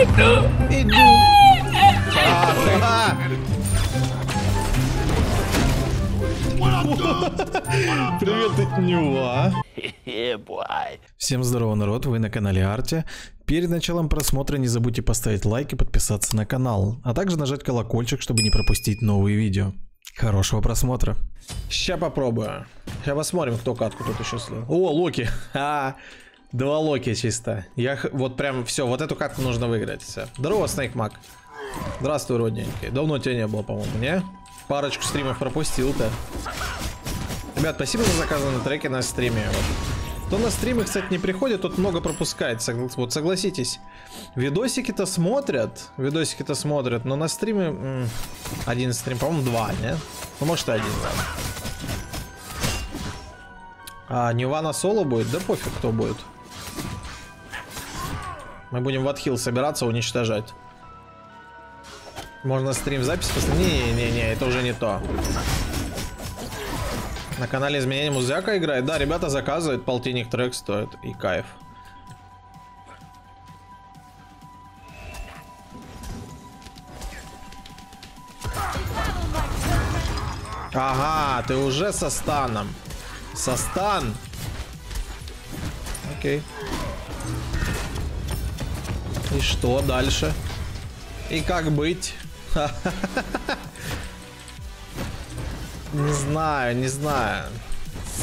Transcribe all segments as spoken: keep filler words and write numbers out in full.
Иду! Иду! Привет, это Нюа. Всем здорово, народ, вы на канале Арте. Перед началом просмотра не забудьте поставить лайк и подписаться на канал, а также нажать колокольчик, чтобы не пропустить новые видео. Хорошего просмотра. Ща попробую. Сейчас посмотрим, кто катку тут еще слил. О, Локи. А, два Локи чисто. Я вот прям все, вот эту катку нужно выиграть. Все. Здорово, Снейк Мак. Здравствуй, родненький. Давно тебя не было, по-моему, не? Парочку стримов пропустил-то. Ребят, спасибо за заказанные треки на стриме. Вот. Кто на стримы, кстати, не приходит, тот много пропускает. Согла- вот согласитесь. Видосики-то смотрят. Видосики-то смотрят, но на стримы... Один стрим, по-моему, два, не? Ну, может, и один. А, Нива на соло будет? Да пофиг, кто будет. Мы будем в отхил собираться, уничтожать. Можно стрим запись посмотреть? Не-не-не, это уже не то. На канале изменения музыка играет. Да, ребята заказывают, полтинник трек стоит. И кайф. Ага, ты уже со станом. Со стан. Окей. И что дальше? И как быть? Не знаю, не знаю.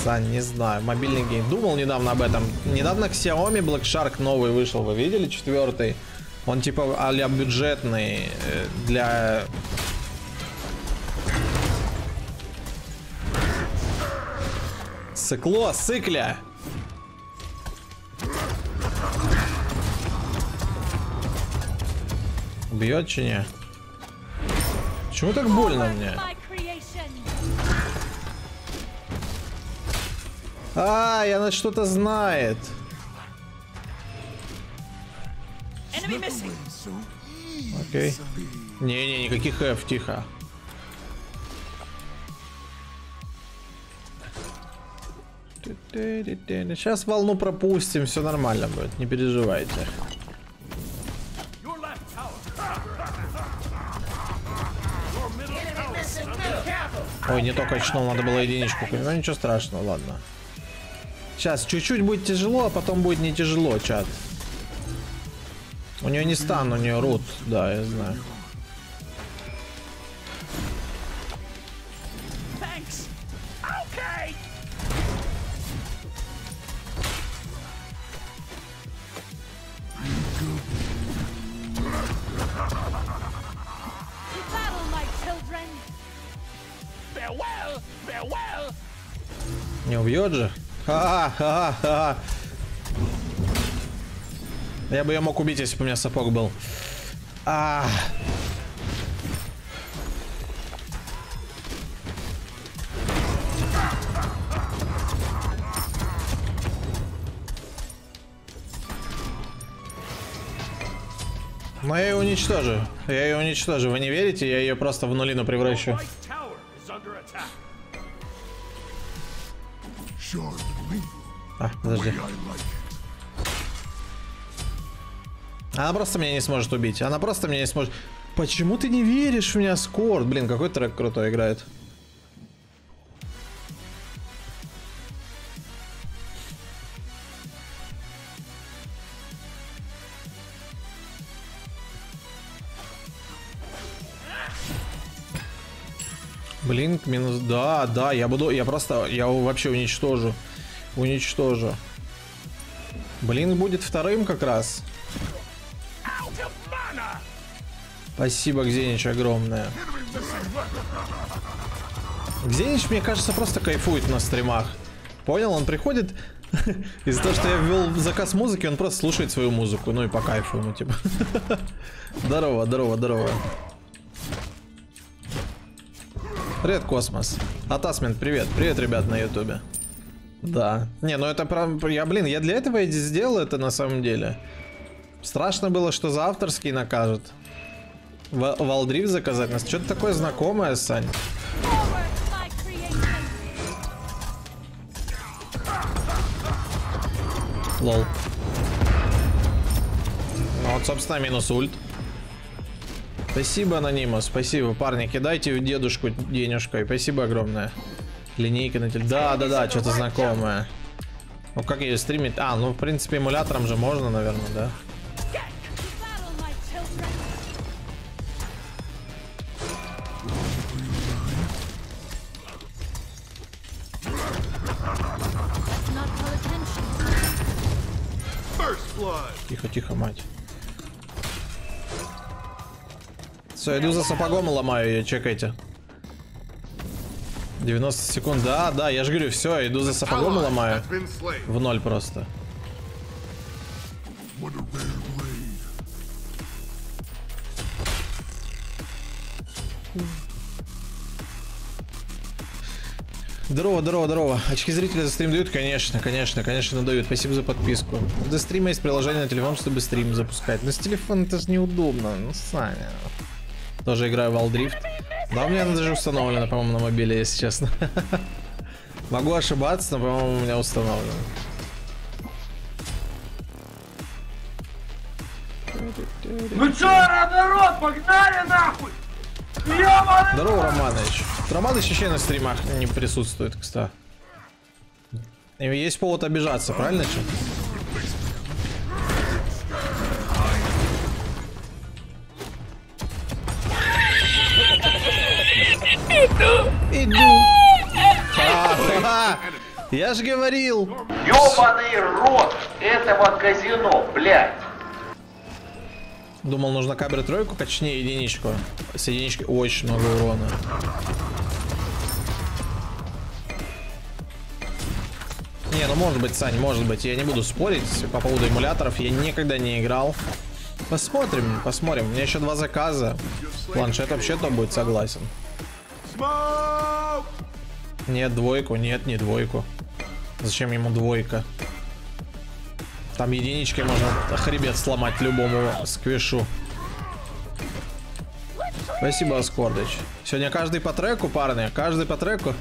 Сань, не знаю. Мобильный гейм. Думал недавно об этом. Недавно Xiaomi Black Shark новый вышел. Вы видели? Четвертый. Он типа а-ля бюджетный для... Сыкло, сыкля! Бьет че не? Почему так больно мне? А, и она что-то знает. Окей. Не-не, никаких F, тихо. Сейчас волну пропустим, все нормально будет, не переживайте. Ой, не то качнул, надо было единичку. Ну ничего страшного, ладно. Сейчас чуть-чуть будет тяжело, а потом будет не тяжело, чат. У нее не стан, у нее рут, да, я знаю. Не убьет же? Ха-ха-ха-ха. Я бы ее мог убить, если бы у меня сапог был. А -а -а. Но я ее уничтожу. Я ее уничтожу. Вы не верите? Я ее просто в нулину превращу. А, подожди. Она просто меня не сможет убить. Она просто меня не сможет. Почему ты не веришь в меня, Скорт? Блин, какой трек крутой играет. Блин, минус. Да, да, я буду. Я просто. Я вообще уничтожу. Уничтожу. Блин, будет вторым как раз. Спасибо, Гзенич, огромное. Гзенич, мне кажется, просто кайфует на стримах. Понял, он приходит. Из-за того, что я ввел заказ музыки, он просто слушает свою музыку. Ну и по кайфу ему, типа. Здорово, здорово, здорово. Привет, Космос. Атасмент, привет. Привет, ребят, на ютубе. Да. Не, ну это прям... Я, блин, я для этого и сделал это на самом деле. Страшно было, что за авторский накажут. Валдрифт заказать нас. Что-то такое знакомое, Сань. Лол. Ну Вот, собственно, минус ульт. Спасибо, Анонимус, спасибо, парни, кидайте дедушку денежкой. Спасибо огромное. Линейка на телефоне. Да, да, да, что-то знакомое. Ну как ее стримить? А, ну в принципе эмулятором же можно, наверное, да? Тихо, тихо, мать. Все, иду за сапогом и ломаю ее, чекайте. девяносто секунд, да, да, я же говорю, все, иду за сапогом и ломаю. В ноль просто. Здорово, здорово, здорово. Очки зрителя за стрим дают? Конечно, конечно, конечно дают. Спасибо за подписку. До стрима есть приложение на телефон, чтобы стрим запускать. Но с телефона это же неудобно, ну Саня. Тоже играю в Valdrift. Да, у меня она даже установлена, по-моему, на мобиле, если честно. Могу ошибаться, но, по-моему, у меня установлена. Ну чё, народ, погнали нахуй! Здорово, Романович. Романович еще на стримах не присутствует, кстати. Есть повод обижаться, правильно, чё? Иду. А-а-а. Я же говорил. Ёбаный рот этого казино, блядь. Думал, нужно кабре тройку, точнее единичку. С единички очень много урона. Не, ну может быть, Сань, может быть. Я не буду спорить по поводу эмуляторов. Я никогда не играл. Посмотрим, посмотрим. У меня еще два заказа. Планшет вообще-то будет, согласен. Нет, двойку, нет, не двойку. Зачем ему двойка? Там единичкой можно хребет сломать любому сквишу. Спасибо, Аскордыч. Сегодня каждый по треку, парни, каждый по треку.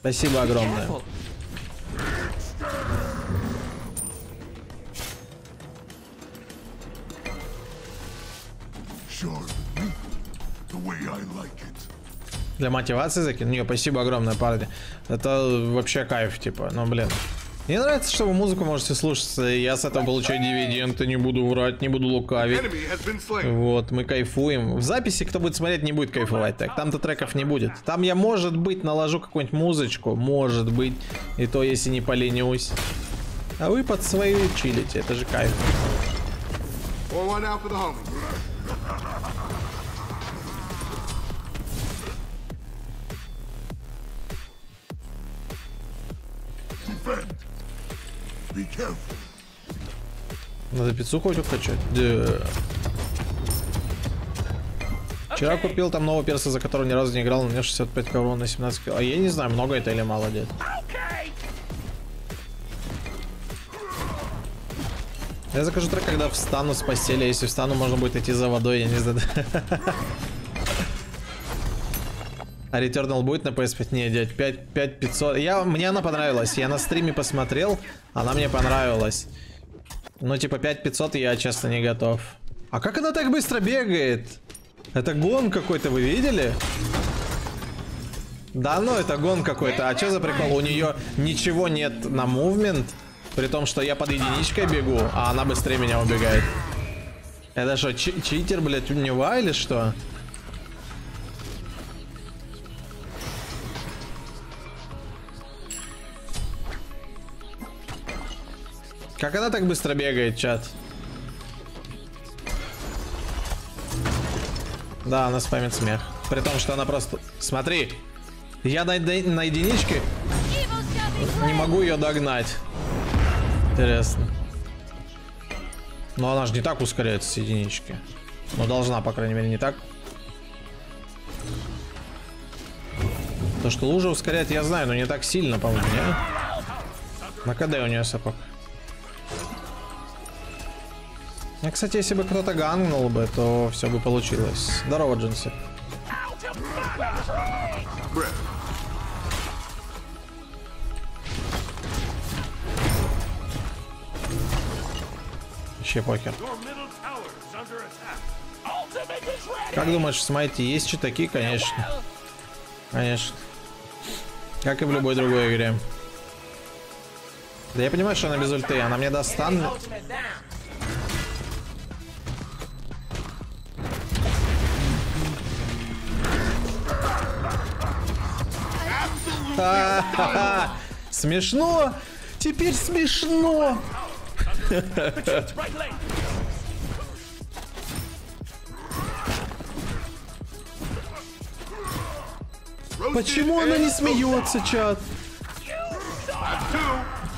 Спасибо огромное. Для мотивации закину? Не, спасибо огромное, парни. Это вообще кайф, типа, ну блин. Мне нравится, что вы музыку можете слушаться. Я с этого получаю дивиденды, не буду врать, не буду лукавить. Вот, мы кайфуем. В записи, кто будет смотреть, не будет кайфовать так. Там-то треков не будет. Там я, может быть, наложу какую-нибудь музычку. Может быть. И то, если не поленюсь. А вы под свои чилите, это же кайф. Надо пиццу хоть укачать. Yeah. Okay. Вчера купил там нового перса, за которого ни разу не играл, у меня шестьдесят пять коврон на семнадцать кил. А я не знаю, много это или мало, дед. Okay. Я закажу трек, когда встану с постели. Если встану, можно будет идти за водой, я не знаю. А Returnal будет на пэ эс пять? Не, дядь, пять тысяч пятьсот. Я, мне она понравилась. Я на стриме посмотрел, она мне понравилась. Ну, типа, пять тысяч пятьсот я, честно, не готов. А как она так быстро бегает? Это гон какой-то, вы видели? Да, ну, это гон какой-то. А что за прикол? У нее ничего нет на мувмент, при том, что я под единичкой бегу, а она быстрее меня убегает. Это что, читер, блядь, у него или что? Как она так быстро бегает, чат? Да, она спамит смех. При том, что она просто... Смотри! Я на, на единичке не могу ее догнать. Интересно. Но она же не так ускоряется с единички. Но должна, по крайней мере, не так. То, что лужа ускоряет, я знаю, но не так сильно, по-моему, нет? На КД у нее сапог. А, кстати, если бы кто-то гангнул бы, то все бы получилось. Здорово, Джинси. вообще похер. Как думаешь, в Смайте есть читаки? Конечно. Конечно. Как и в любой другой игре. Да я понимаю, что она без ульты. Она мне даст стан. Ха-ха-ха! Смешно! Теперь смешно! Почему она не смеется, чат?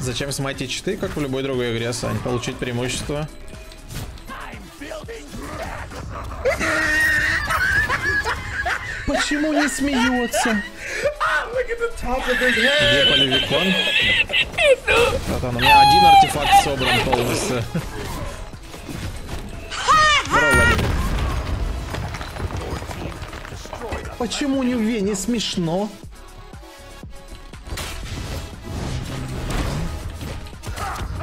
Зачем смайтить читы, как в любой другой игре, Сань? Получить преимущество. Почему не смеется? Где полевикон? Братан, у меня один артефакт собран полностью. Почему не в Вене смешно?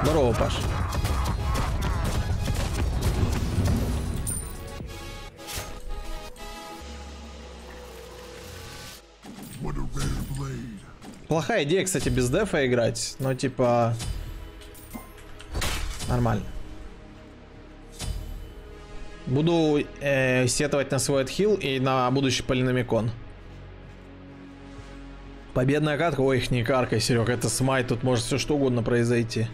Здорово, Паш. Плохая идея, кстати, без дефа играть, но типа нормально. Буду э, сетовать на свой отхил и на будущий полиномикон. Победная катка. Ой, их не каркай, Серег, это Смайт, тут может все что угодно произойти.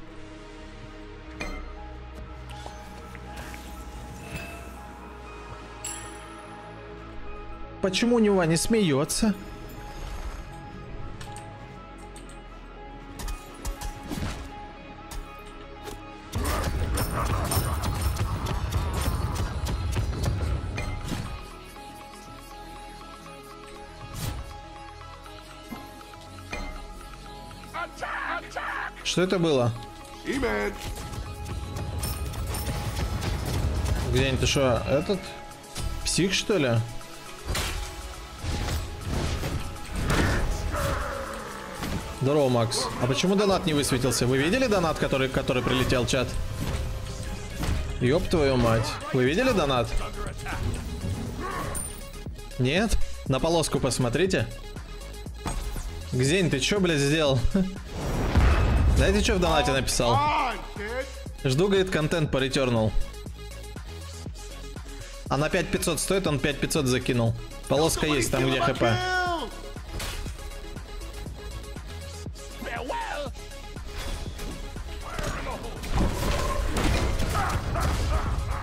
Почему у него не смеется? Что это было? Где-нибудь ты что, этот? Псих, что ли? Здорово, Макс. А почему донат не высветился? Вы видели донат, который, который прилетел, чат? Ёб твою мать. Вы видели донат? Нет? На полоску посмотрите. Гзень, ты чё, блядь, сделал? Да ты что в донате написал? Жду, говорит, контент по Returnal. А на пять тысяч пятьсот стоит, он пять тысяч пятьсот закинул. Полоска есть, там где хп.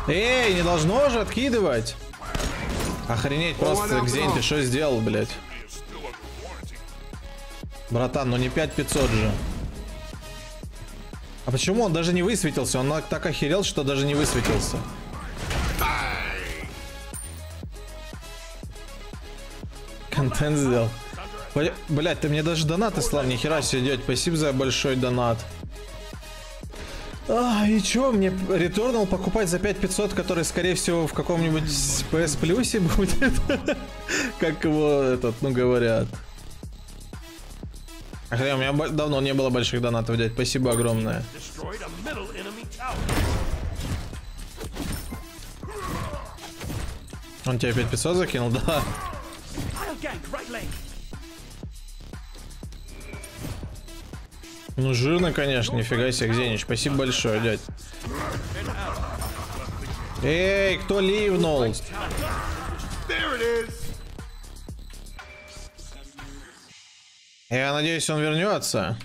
Эй, не должно же откидывать. Охренеть, просто, Гзень, ты что сделал, блядь? Братан, ну не пять тысяч пятьсот же. А почему он даже не высветился? Он так охерел, что даже не высветился. Контент сделал. Блять, ты мне даже донаты слал, нихера себе, дядь. Спасибо за большой донат. А, и чё, мне Returnal покупать за пять тысяч пятьсот, который, скорее всего, в каком-нибудь пи эс плюс будет? Как его, этот, ну, говорят. Охрен, у меня давно не было больших донатов, дядь. Спасибо огромное. Он тебе пять тысяч пятьсот закинул? Да. Ну жирно, конечно, нифига себе, Гзенич. Спасибо большое, дядь. Эй, кто ливнул? Я надеюсь, он вернется.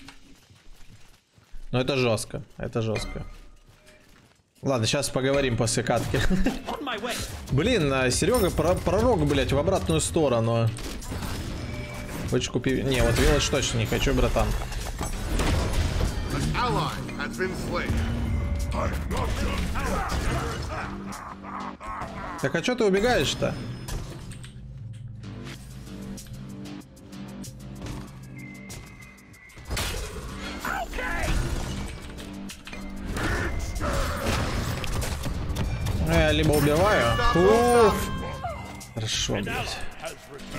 Но это жестко. Это жестко. Ладно, сейчас поговорим после катки. Блин, Серега пророк, блять, в обратную сторону. Хочешь купи... Не, вот вилладж точно не хочу, братан. Так а что ты убегаешь-то? Я либо убиваю. Уф. Хорошо, блядь.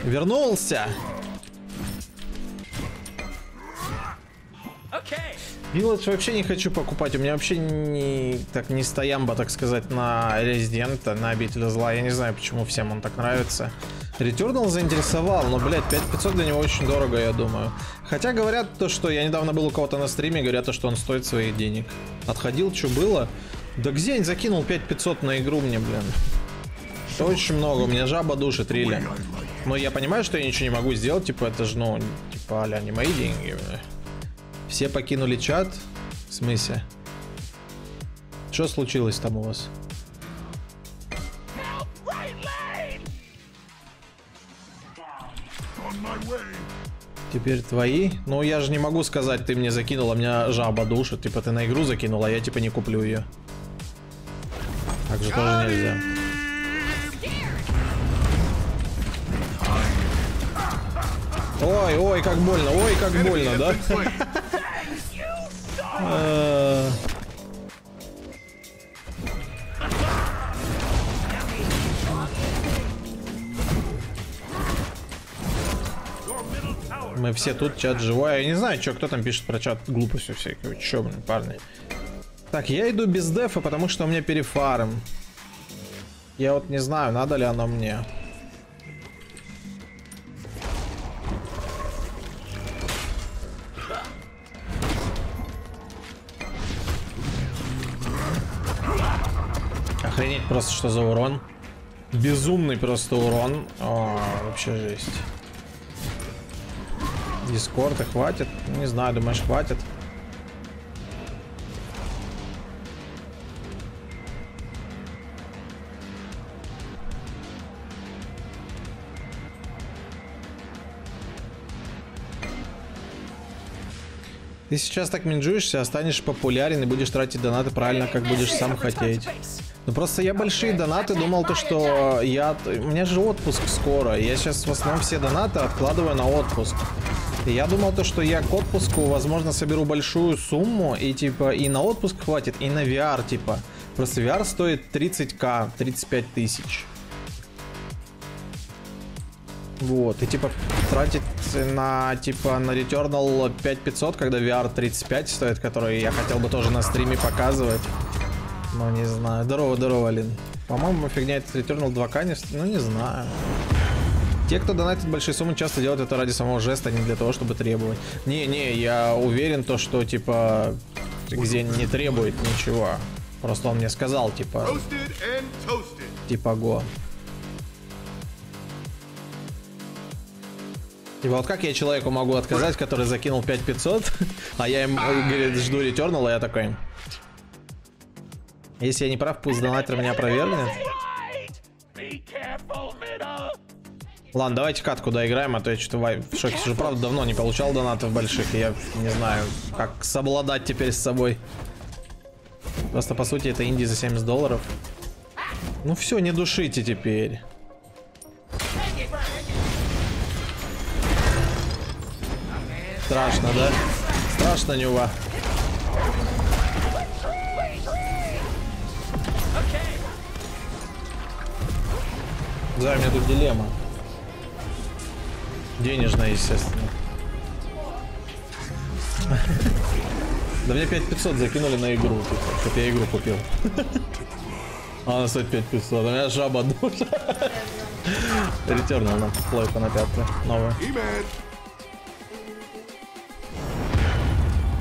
Вернулся. Village вообще не хочу покупать. У меня вообще не, так, не стоямба, так сказать, на Резидента, на Обитель Зла. Я не знаю, почему всем он так нравится. Returnal заинтересовал, но, блядь, пять тысяч пятьсот для него очень дорого, я думаю. Хотя говорят то, что... Я недавно был у кого-то на стриме, говорят то, что он стоит своих денег. Отходил, что было? Да где я закинул пять тысяч пятьсот на игру мне, блин? Это очень много, у меня жаба душит, рили. Но я понимаю, что я ничего не могу сделать, типа, это же, ну, типа, а-ля не мои деньги, бля. Все покинули чат? В смысле? Что случилось там у вас? Теперь твои? Ну, я же не могу сказать, ты мне закинула, меня жаба душит. Типа, ты на игру закинула, а я, типа, не куплю ее. Так же тоже нельзя. Ой, ой, как больно, ой, как больно, да? Мы все тут, чат живой. Я не знаю, что кто там пишет про чат, глупостью всякую. Че, блин, парни. Так, я иду без дефа, потому что у меня перефарм. Я вот не знаю, надо ли оно мне. Охренеть просто, что за урон. Безумный просто урон. О, вообще жесть. Дискорда хватит? Не знаю, думаешь, хватит? Ты сейчас так минджуешься, останешь популярен и будешь тратить донаты правильно, как будешь сам хотеть. Ну просто я большие донаты думал, то что я... У меня же отпуск скоро. Я сейчас в основном все донаты откладываю на отпуск. Я думал то, что я к отпуску, возможно, соберу большую сумму, и типа и на отпуск хватит, и на ви ар, типа. Просто ви ар стоит тридцать тысяч, тридцать пять тысяч. Вот, и типа тратить на, типа, на Returnal пять тысяч пятьсот, когда ви ар тридцать пять стоит, который я хотел бы тоже на стриме показывать. Но не знаю. Здорово, здорово, Лин. По-моему, фигня, этот Returnal два ка не... Ну, не знаю. Те, кто донатит большие суммы, часто делают это ради самого жеста, а не для того, чтобы требовать. Не-не, я уверен, то, что, типа, где не требует ничего. Просто он мне сказал, типа... Типа, го. Типа, вот как я человеку могу отказать, который закинул пять тысяч пятьсот, а я им, говорит, жду Returnal, а я такой... Если я не прав, пусть донатер меня провернет. Ладно, давайте катку доиграем, а то я что-то в шоке сижу. Правда, давно не получал донатов больших, и я не знаю, как совладать теперь с собой. Просто, по сути, это инди за семьдесят долларов. Ну все, не душите теперь. Страшно, да? Страшно, Нюва. Да, у меня тут дилемма. Денежная, естественно. Да мне пять тысяч пятьсот закинули на игру, чтобы я игру купил. А она стоит пять тысяч пятьсот, у меня жаба душа. Returnal, плойка на пятку, новая.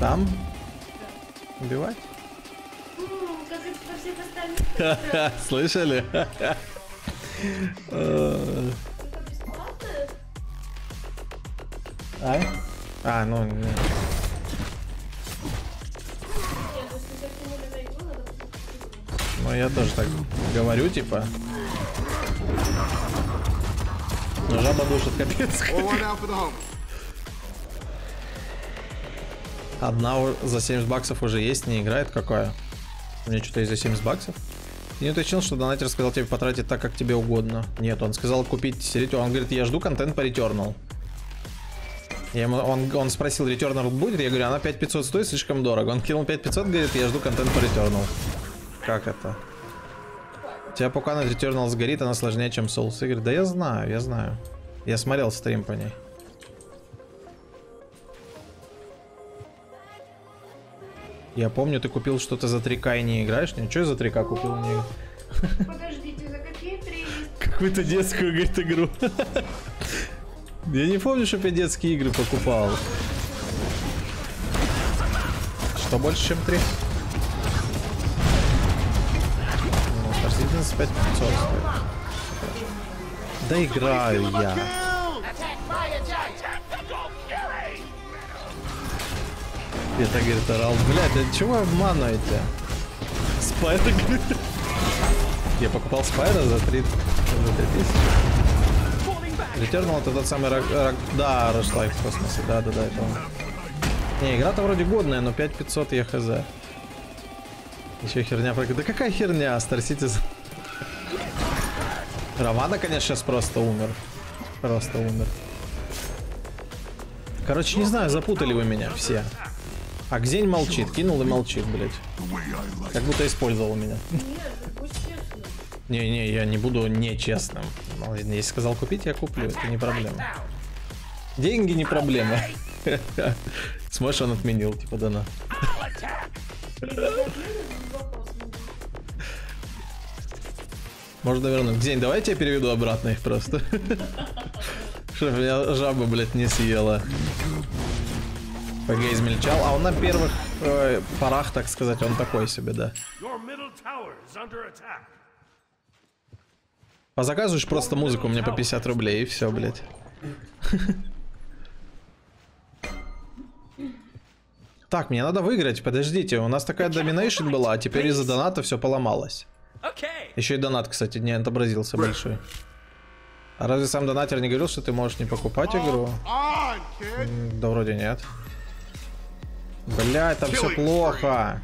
Там? Убивать? Слышали? А? А, ну не. Ну я тоже так говорю, типа. Но жаба душит, капец. Одна за семьдесят баксов уже есть, не играет какая? У меня что-то есть за семьдесят баксов? Ты не уточнил, что донатер сказал тебе потратить так, как тебе угодно? Нет, он сказал купить Returnal. Он говорит, я жду контент по Returnal. Я ему, он, он спросил, Returnal будет? Я говорю, она пять тысяч пятьсот стоит, слишком дорого. Он кинул пять тысяч пятьсот, говорит, я жду контент по Returnal. Как это? У тебя пока на Returnal сгорит, она сложнее, чем Souls игры. Да я знаю, я знаю. Я смотрел стрим по ней. Я помню, ты купил что-то за три ка и не играешь. Ничего, я за три ка купил, не... Подождите, за какие три? Какую-то детскую, говорит, игру. Я не помню, чтобы я детские игры покупал. Что больше, чем три? одиннадцать пять пятьсот. Да играю я. Я так, говорит, орал. Блядь, а чего обманываете? Спайдер, говорит. Я покупал Спайдер за три тысячи. Returnal — это тот самый... Рак, рак, да, Rushlight в космосе. Да, да, да, это он. Не, игра-то вроде годная, но пять тысяч пятьсот я хз. Еще херня про... Да какая херня, Star Citizen? Романа, конечно, сейчас просто умер. Просто умер. Короче, не знаю, запутали вы меня все. А Гзень молчит, кинул и молчит, блядь. Как будто использовал меня. Не-не, я не буду нечестным. Если сказал купить, я куплю, это не проблема. Деньги не проблема. Смотришь, он отменил, типа, дана. Можно вернуть. День, давайте я переведу обратно их просто. Чтобы меня жаба, блядь, не съела. ПГ измельчал, а он на первых э, порах, так сказать, он такой себе, да. А заказываешь просто музыку мне по пятьдесят рублей, и все, блядь. Так, мне надо выиграть, подождите, у нас такая доминейшн была, а теперь из-за доната все поломалось. Еще и донат, кстати, не отобразился большой. А разве сам донатер не говорил, что ты можешь не покупать игру? Да вроде нет. Блядь, там все плохо.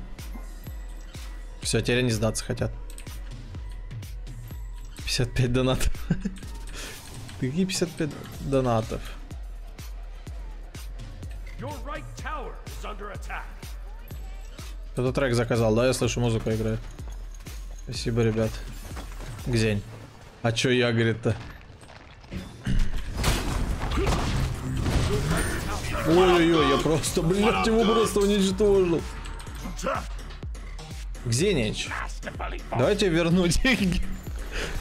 Все, теперь они сдаться хотят. пятьдесят пять донатов. Какие пятьдесят пять донатов? Кто-то трек заказал, да? Я слышу, музыка играет. Спасибо, ребят. Гзень. А чё я, говорит-то? Ой-ой-ой, я просто, блядь, его просто уничтожил. Гзенич, давайте верну деньги.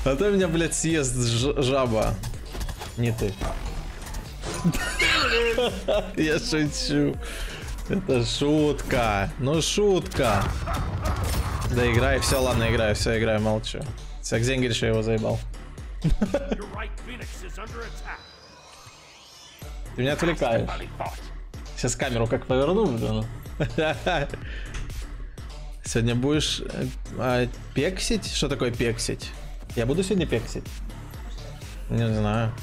А то меня, блядь, съест жаба. Не ты. Я шучу. Это шутка. Ну, шутка. Да играй, все, ладно, играю, все, играю, молчу. Всяк день, говоришь, я его заебал. Ты меня отвлекаешь. Сейчас камеру как поверну, блин. Сегодня будешь а, пексить? Что такое пексить? Я буду сегодня пексить? Не знаю.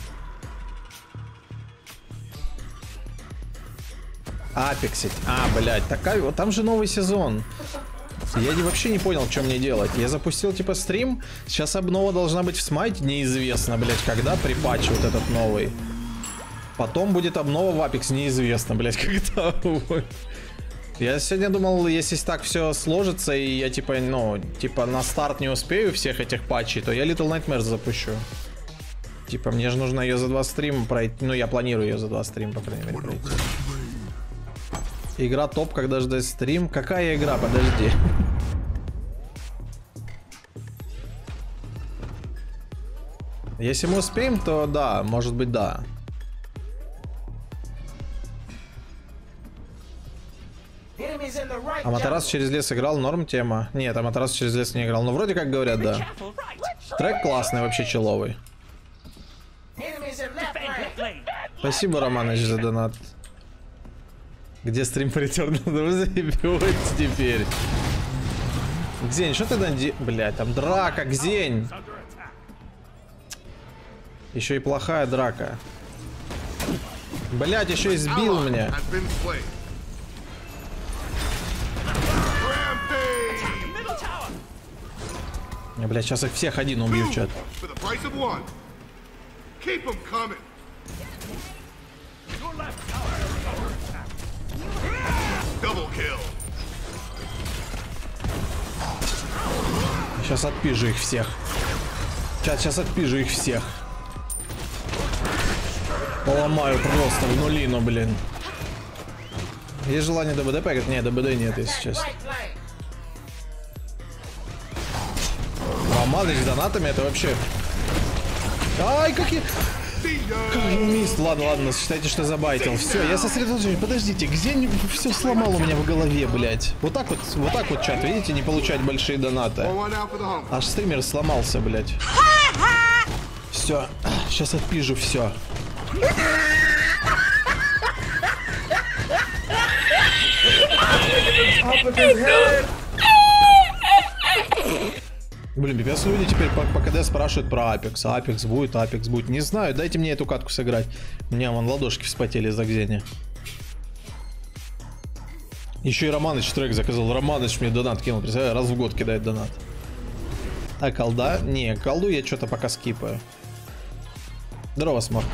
А, пексить. А, блядь, такая... Там же новый сезон. Я не, вообще не понял, что мне делать. Я запустил, типа, стрим. Сейчас обнова должна быть в Смайт. Неизвестно, блядь, когда припатч вот этот новый. Потом будет обнова в Apex, неизвестно, блять, когда. Я сегодня думал, если так все сложится, и я типа, ну, типа на старт не успею всех этих патчей, то я Little Nightmares запущу. Типа, мне же нужно ее за два стрима пройти. Ну, я планирую ее за два стрима, по крайней мере, пройти. Игра топ, когда ждать стрим. Какая игра? Подожди. Если мы успеем, то да, может быть, да. Аматерас через лес играл, норм тема. Нет, Аматерас через лес не играл, но вроде как говорят, да. Трек классный, вообще человый. Спасибо, Романович, за донат. Где стрим по Returnal? Заебёт теперь. Гзень, что ты наде... Блядь, там драка, Гзень. Еще и плохая драка. Блядь, еще и сбил меня. Бля, сейчас их всех один убью, чат. Сейчас отпижу их всех. Чат, сейчас отпижу их всех. Поломаю просто в нулину, блин. Есть желание ДБД поиграть? Нет, ДБД нет, если честно. Помазать с донатами, это вообще... Ай, какие... Как же мист? Ладно, ладно, считайте, что забайтил. Все, я сосредоточен. Подождите, где все сломал у меня в голове, блядь? Вот так вот, вот так вот, чат, видите, не получать большие донаты. Аж стример сломался, блядь. Все, сейчас отпижу все. Блин, пипец, люди теперь по, по КД спрашивают про Apex. Apex будет, Apex будет. Не знаю, дайте мне эту катку сыграть. У меня вон ладошки вспотели из-за гзения. Еще и Романыч трек заказал. Романыч мне донат кинул. Представляю, раз в год кидает донат. А колда? Не, колду я что-то пока скипаю. Здорово, Смарк.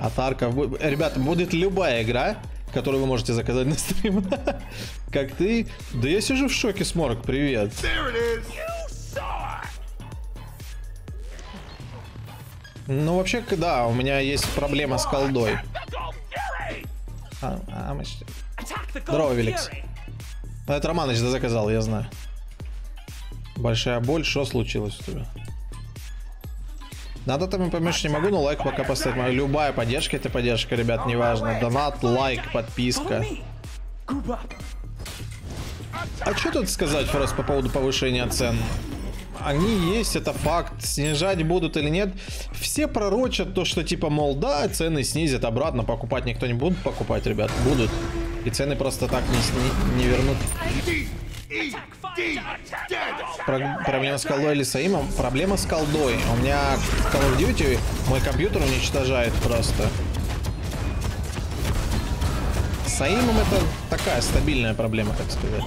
От арков будет... Ребята, будет любая игра, которую вы можете заказать на стрим. Как ты? Да я сижу в шоке, Сморк, привет. Ну, вообще, да, у меня есть проблема с колдой. Здорово, Великс. Это Романыч заказал, я знаю. Большая боль, что случилось у тебя? Надо там и помешать не могу, но лайк пока поставить. Моя любая поддержка — это поддержка, ребят, неважно. Донат, лайк, подписка. А что тут сказать, Фрос, по поводу повышения цен? Они есть, это факт. Снижать будут или нет? Все пророчат то, что типа, мол, да, цены снизят обратно. Покупать никто не будет покупать, ребят, будут. И цены просто так не, не вернут. Про, проблема с колдой или Саимом? Проблема с колдой. У меня в Call of Duty мой компьютер уничтожает просто. С Саимом это такая стабильная проблема, так сказать.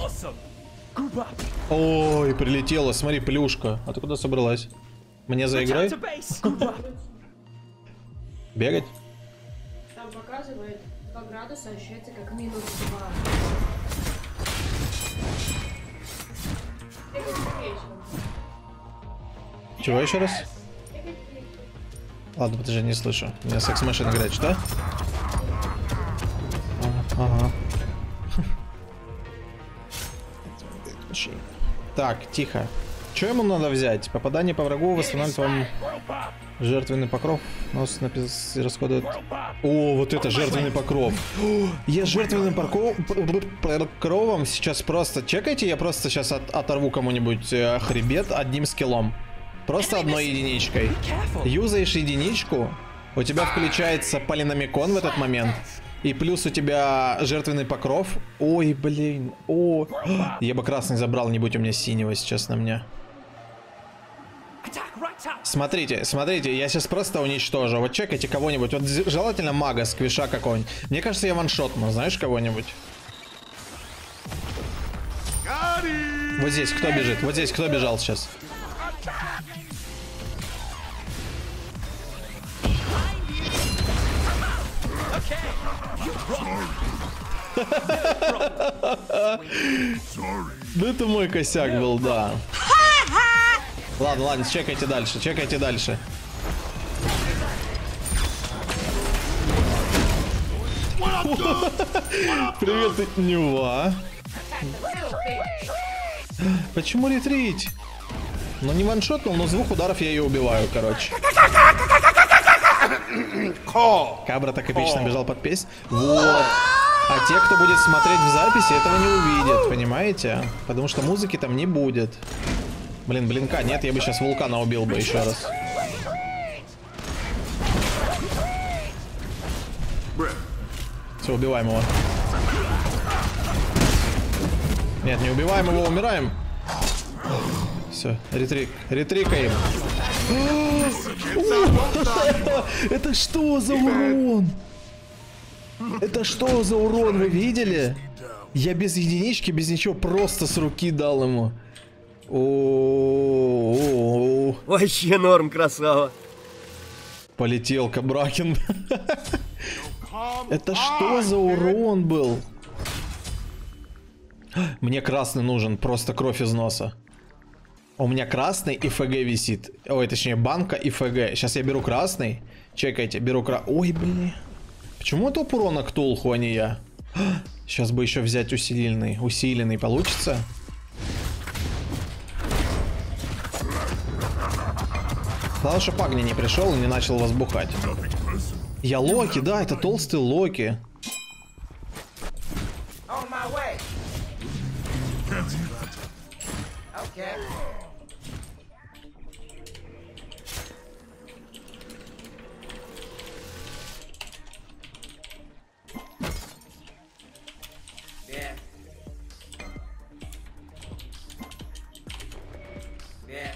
Ой, прилетела, смотри, плюшка. А ты куда собралась? Мне заиграй? Бегать? Там показывает два градуса, ощущается как минус два. Чего еще раз? Ладно, подожди, не слышу. У меня секс машина играет, что? Ага. Так, тихо. Что ему надо взять? Попадание по врагу восстанавливает вам жертвенный покров. Нос расходует... О, вот это жертвенный покров. О, я жертвенным покров... покровом сейчас просто... Чекайте, я просто сейчас от... оторву кому-нибудь хребет одним скиллом. Просто одной единичкой. Юзаешь единичку, у тебя включается полиномикон в этот момент. И плюс у тебя жертвенный покров. Ой, блин. О. Я бы красный забрал, не будь у меня синего сейчас на мне. Смотрите, смотрите, я сейчас просто уничтожу. Вот чекайте кого-нибудь. Вот желательно мага, сквиша какого-нибудь. Мне кажется, я ваншотну. Знаешь кого-нибудь? Вот здесь кто бежит? Вот здесь кто бежал сейчас? Да это мой косяк был, да. Ладно, ладно, чекайте дальше, чекайте дальше. Привет, от Нева. Почему ретрить? Ну не ваншотнул, но с двух ударов я ее убиваю, короче. Кабра так эпично бежал под песню. Вот. А те, кто будет смотреть в записи, этого не увидят, понимаете? Потому что музыки там не будет. Блин, блинка нет, я бы сейчас вулкана убил бы еще раз. Все, убиваем его. Нет, не убиваем его, умираем. Все, ретрик, ретрикаем. Это что за урон? Это что за урон, вы видели? Я без единички, без ничего, просто с руки дал ему. О, вообще норм, красава. Полетел Кабракин. Это что за урон был? Мне красный нужен, просто кровь из носа. У меня красный и ФГ висит. Ой, точнее, банка и ФГ. Сейчас я беру красный. Чекайте, беру красный. Ой, блин. Почему это урона к тулху, а не я? Сейчас бы еще взять усиленный. Усиленный получится. Главное, чтобы Агни не пришел и не начал вас бухать. Я Локи, да, это толстый Локи.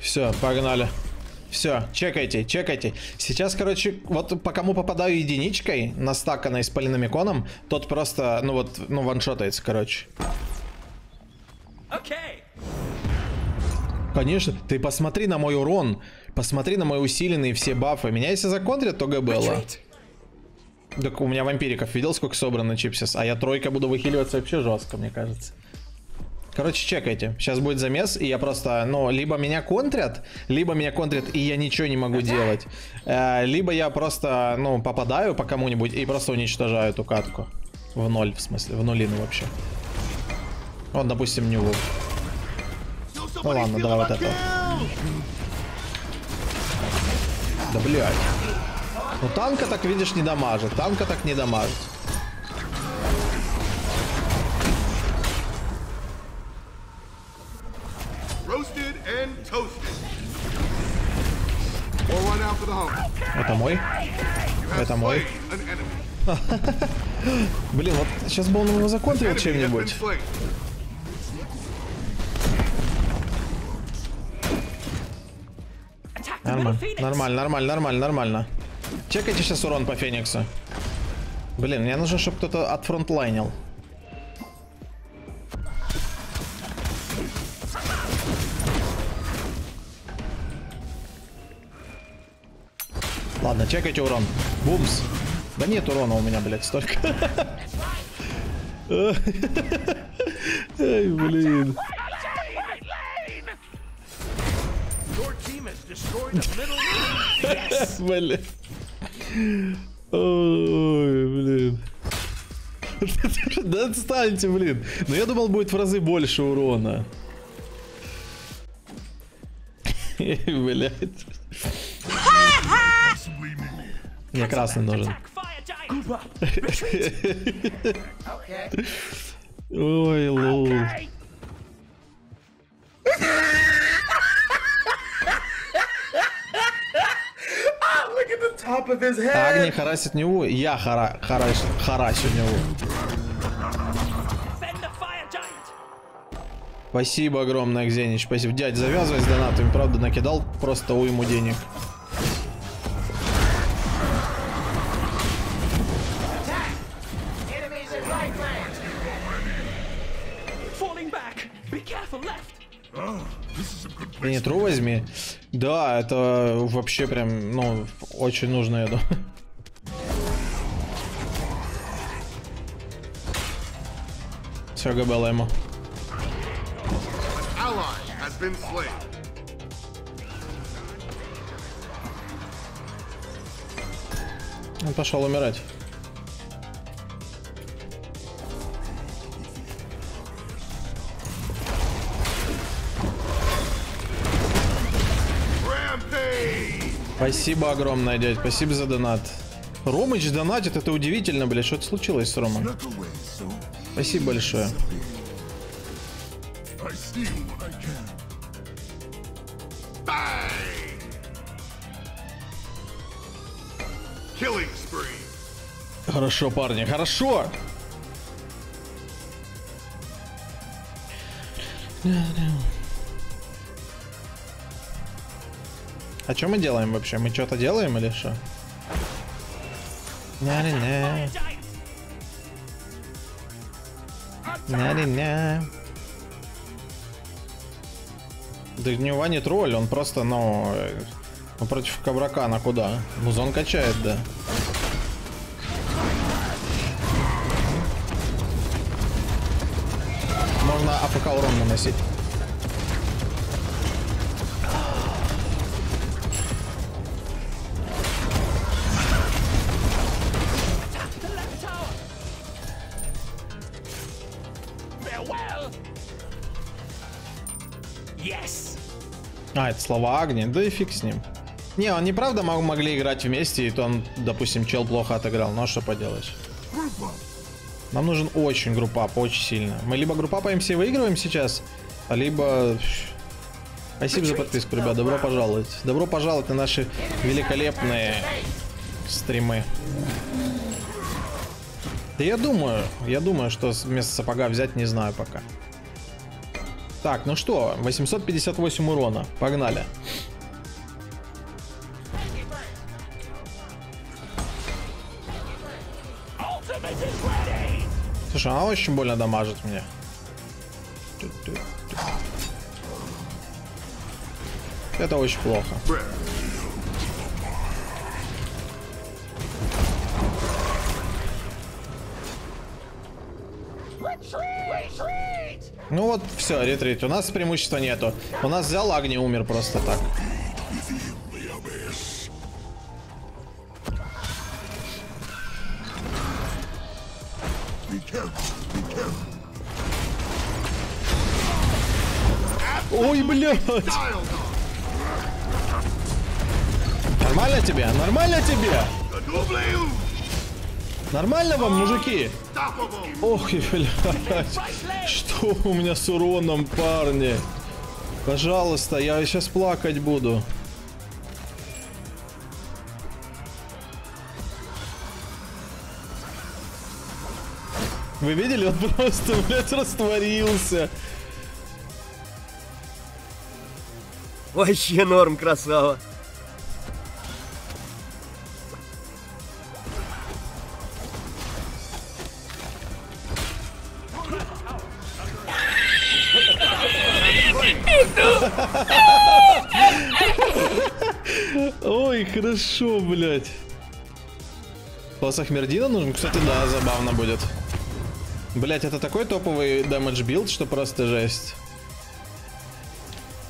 Все, погнали. Все, чекайте, чекайте. Сейчас, короче, вот по кому попадаю единичкой, на стаканной с полиномиконом, тот просто, ну вот, ну ваншотается, короче. Okay. Конечно, ты посмотри на мой урон, посмотри на мои усиленные все бафы. Меня если законтрят, то ГБЛа. Так у меня вампириков, видел, сколько собрано чипсис? А я тройка буду выхиливаться вообще жестко, мне кажется. Короче, чекайте. Сейчас будет замес, и я просто, ну, либо меня контрят, либо меня контрят, и я ничего не могу делать. Э, либо я просто, ну, попадаю по кому-нибудь и просто уничтожаю эту катку. В ноль, в смысле, в нулину вообще. Он, допустим, не лук. Ну ладно, давай вот это. Да, блядь. Ну танка так, видишь, не дамажит. Танка так не дамажит. Это мой. Это мой. Блин, вот сейчас бы он его законтрил чем-нибудь. Нормально, нормально, нормально, нормально, нормально. Чекайте сейчас урон по Фениксу. Блин, мне нужно, чтобы кто-то отфронтлайнил. Ладно, чекайте урон. Бумс. Да нет урона у меня, блядь, столько. Эй, блин. Блин. Ой, блин. Да отстаньте, блин. Но я думал, будет в разы больше урона. Эй, блядь. Мне красный нужен. Ой, лол. Агни харасит него, я хара харас харасю него. Спасибо огромное, Кзенич, спасибо. Дядь, завязывай с донатами, правда, накидал просто уйму денег. Ты не тру возьми. Да, это вообще прям, ну, очень нужно, я думаю. Все, габела ему. Он пошел умирать. Спасибо огромное, дядь, спасибо за донат. Ромыч донатит, это удивительно, блядь, что-то случилось с Ромом. Спасибо большое. Хорошо, парни, хорошо! А что мы делаем вообще? Мы что-то делаем или что? Ня-ня-ня. Ня-ня-ня. Да не Ваня не тролль, он просто, ну, он против Кабракана куда? Музон качает, да. Можно АПК урон наносить. Yes. А, это слова Агни, да и фиг с ним. Не, они правда мог, могли играть вместе, и то он, допустим, чел плохо отыграл, но что поделаешь. Нам нужен очень группап, очень сильно. Мы либо группап по МС выигрываем сейчас, либо... Спасибо за подписку, ребят, добро пожаловать. Добро пожаловать на наши великолепные стримы. Да я думаю, я думаю, что вместо сапога взять, не знаю пока. Так, ну что, восемьсот пятьдесят восемь урона, погнали. Слушай, она очень больно дамажит мне. Это очень плохо. Ну вот, все, ретрит. У нас преимущества нету. У нас взял Агни, умер просто так. Ой, блядь! Нормально тебе? Нормально тебе? Нормально вам, мужики? Ох, блядь. Что у меня с уроном, парни? Пожалуйста, я сейчас плакать буду. Вы видели? Он просто, блядь, растворился. Вообще норм, красава. Ой, хорошо, блядь. Класс Ахмердина нужен? Кстати, да, забавно будет. Блядь, это такой топовый дэмэдж билд, что просто жесть.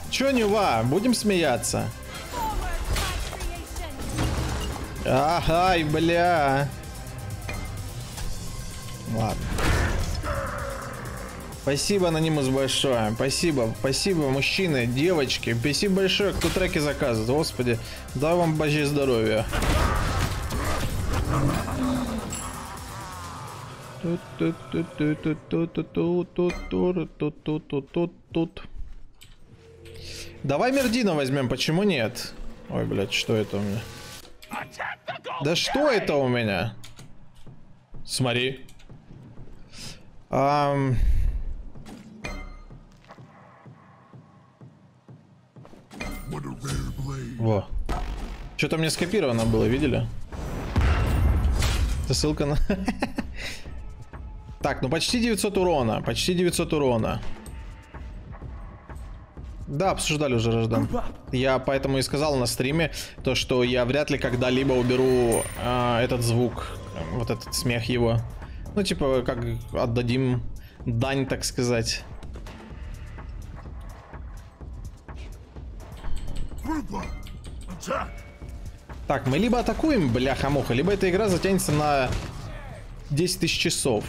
Чё, Нева, будем смеяться? Ай, бля. Ладно. Спасибо, анонимус, большое. Спасибо, спасибо, мужчины, девочки. Спасибо большое, кто треки заказывает. Господи, дай вам божье здоровья. Давай Мердина возьмем, почему нет? Ой, блядь, что это у меня? Да что это у меня? Смотри. Ам... Во. Что-то мне скопировано было, видели? Это ссылка на... Так, ну почти девятьсот урона, почти девятьсот урона. Да, обсуждали уже, Рождан. Я поэтому и сказал на стриме, то, что я вряд ли когда-либо уберу э, этот звук, вот этот смех его. Ну, типа, как отдадим дань, так сказать. Так, мы либо атакуем, бляха-муха, либо эта игра затянется на десять тысяч часов.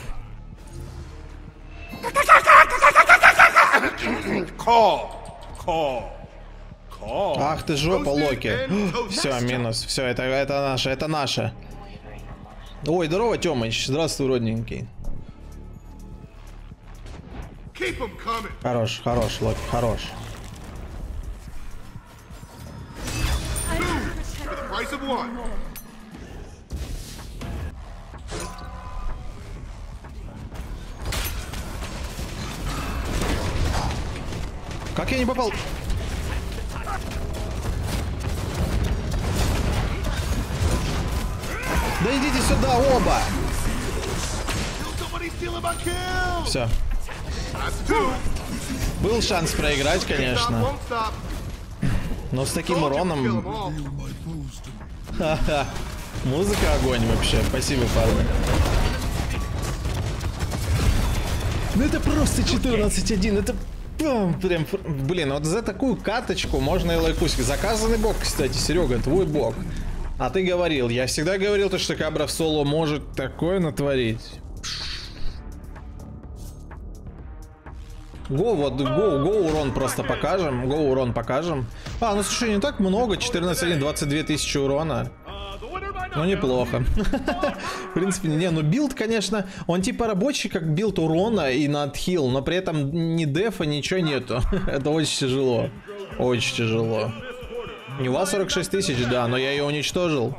Ах ты жопа, Локи. Все, минус. Все, это, это наше, это наше. Ой, здорово, Тёмыч. Здравствуй, родненький. Хорош, хорош, Локи, хорош. Как я не попал? Да идите сюда оба! Все. Был шанс проиграть, конечно. Но с таким уроном... Ха-ха. Музыка огонь вообще. Спасибо, парни. Ну это просто четырнадцать один. Это... Прям, блин, вот за такую каточку можно и лайкусик. Заказанный бог, кстати, Серега, твой бог. А ты говорил, я всегда говорил, то, что Кабра в соло может такое натворить. Го, вот, го, го урон просто покажем. Го урон покажем. А, ну слушай, не так много. четырнадцать один, двадцать две тысячи урона. Ну, неплохо. В принципе, не, ну билд, конечно, он типа рабочий, как билд урона и на отхил, но при этом ни дефа, ничего нету. Это очень тяжело. Очень тяжело. У вас сорок шесть тысяч, да, но я ее уничтожил.